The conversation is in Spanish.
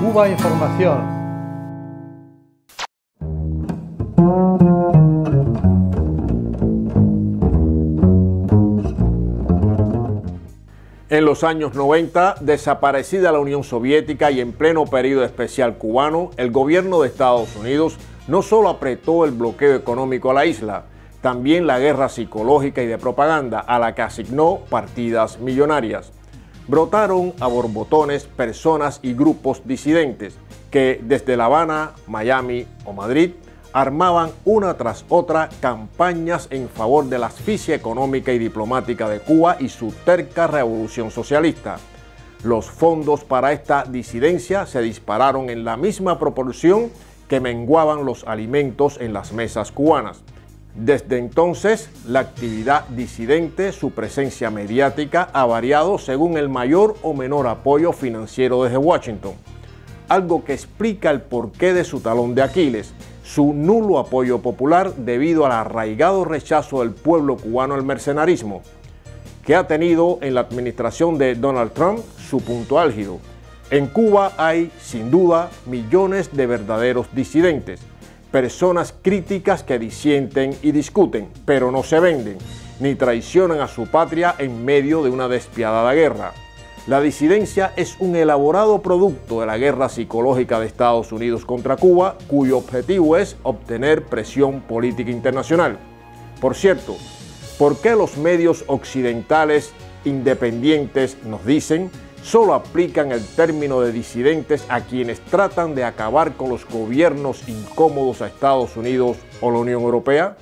Cubainformación. En los años 90, desaparecida la Unión Soviética y en pleno período especial cubano, el gobierno de Estados Unidos no solo apretó el bloqueo económico a la isla, también la guerra psicológica y de propaganda a la que asignó partidas millonarias. Brotaron a borbotones personas y grupos disidentes que desde La Habana, Miami o Madrid armaban una tras otra campañas en favor de la asfixia económica y diplomática de Cuba y su terca revolución socialista. Los fondos para esta disidencia se dispararon en la misma proporción que menguaban los alimentos en las mesas cubanas. Desde entonces, la actividad disidente, su presencia mediática, ha variado según el mayor o menor apoyo financiero desde Washington, algo que explica el porqué de su talón de Aquiles, su nulo apoyo popular debido al arraigado rechazo del pueblo cubano al mercenarismo, que ha tenido en la administración de Donald Trump su punto álgido. En Cuba hay, sin duda, millones de verdaderos disidentes, personas críticas que disienten y discuten, pero no se venden, ni traicionan a su patria en medio de una despiadada guerra. La disidencia es un elaborado producto de la guerra psicológica de Estados Unidos contra Cuba, cuyo objetivo es obtener presión política internacional. Por cierto, ¿por qué los medios occidentales independientes nos dicen solo aplican el término de disidentes a quienes tratan de acabar con los gobiernos incómodos a Estados Unidos o la Unión Europea?